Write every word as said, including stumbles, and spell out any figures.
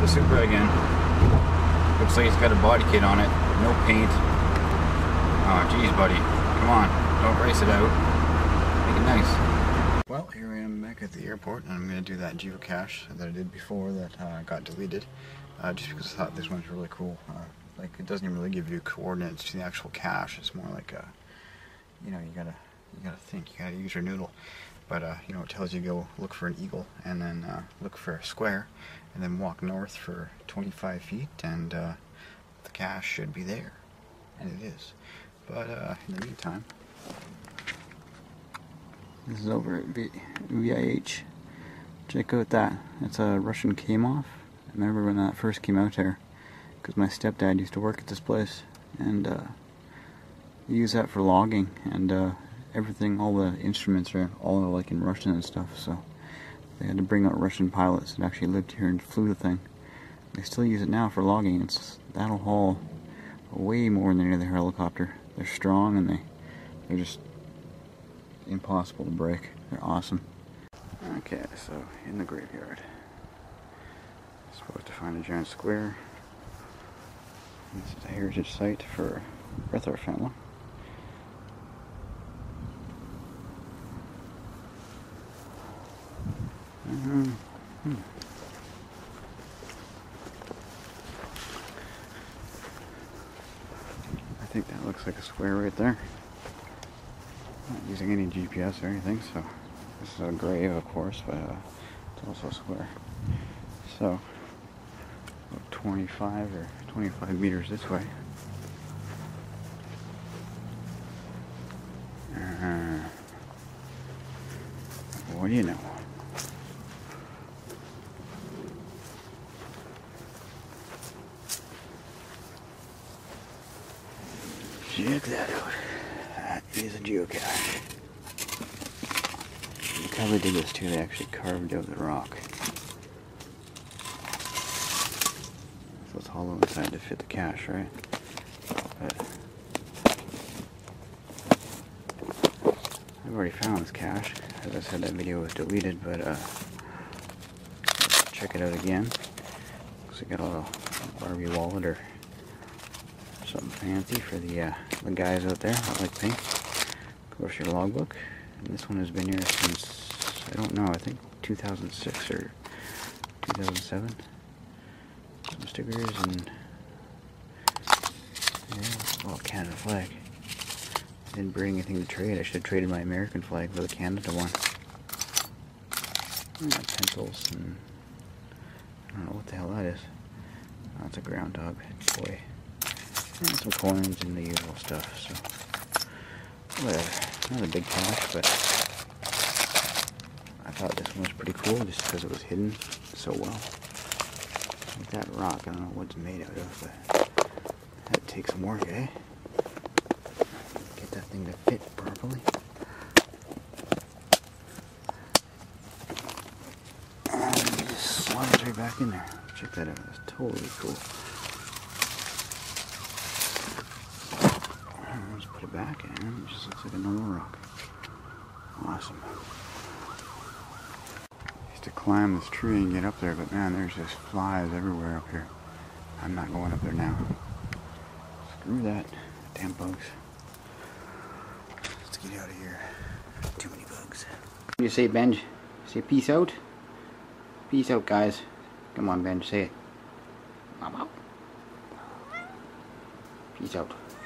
the Supra again. Looks like it's got a body kit on it, no paint. Oh geez, buddy, come on, don't race it out. Make it nice. Well, here I am back at the airport, and I'm going to do that geocache that I did before that uh, got deleted, uh, just because I thought this one's really cool. Uh, like it doesn't even really give you coordinates to the actual cache. It's more like a, you know, you gotta, you gotta think, you gotta use your noodle. But uh, you know, it tells you go look for an eagle, and then uh, look for a square, and then walk north for twenty-five feet, and uh, the cache should be there, and it is. But uh, in the meantime, this is over at V I H. Check out that. It's a Russian Kamov. I remember when that first came out here, because my stepdad used to work at this place, and uh, we use that for logging, and. Uh, Everything, all the instruments are all like in Russian and stuff, so they had to bring out Russian pilots that actually lived here and flew the thing. They still use it now for logging. It's that'll haul way more than any other helicopter. They're strong and they they're just impossible to break. They're awesome. Okay, so in the graveyard, supposed to find a giant square. This is a heritage site for Rethor family. Mm-hmm. Hmm. I think that looks like a square right there. Not using any G P S or anything, so this is a grave, of course, but uh, it's also a square. So, about twenty-five or twenty-five meters this way. Uh, what do you know? Check that out. That is a geocache. They probably did this too. They actually carved out the rock. So it's hollow inside to fit the cache, right? But I've already found this cache. As I said, that video was deleted, but uh, check it out again. Looks like I got a little Barbie wallet or something fancy for the uh, the guys out there. I like pink. Of course, your logbook. And this one has been here since, I don't know, I think two thousand six or two thousand seven. Some stickers and yeah, well, Canada flag. I didn't bring anything to trade. I should have traded my American flag for the Canada one. And my pencils and I don't know what the hell that is. Oh, it's a groundhog boy. And some coins and the usual stuff, so whatever. Not a big cache, but I thought this one was pretty cool just because it was hidden so well. Like that rock, I don't know what it's made out of, but that takes some work, eh? Get that thing to fit properly. And it just slides right back in there. Check that out, that's totally cool. Back and it just looks like a normal rock. Awesome. I used to climb this tree and get up there, but man, there's just flies everywhere up here. I'm not going up there now. Screw that. Damn bugs. Let's get out of here. Too many bugs. What do you say, Benj? Say peace out? Peace out, guys. Come on, Benj, say it. Peace out.